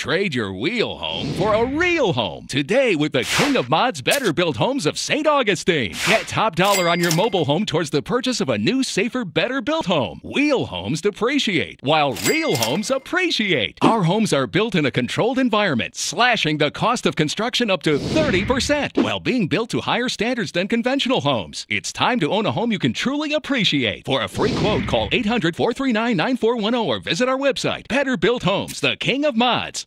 Trade your wheel home for a real home today with the King of Mods Better Built Homes of St. Augustine. Get top dollar on your mobile home towards the purchase of a new, safer, better built home. Wheel homes depreciate, while real homes appreciate. Our homes are built in a controlled environment, slashing the cost of construction up to 30%, while being built to higher standards than conventional homes. It's time to own a home you can truly appreciate. For a free quote, call 800-439-9410 or visit our website, Better Built Homes, the King of Mods.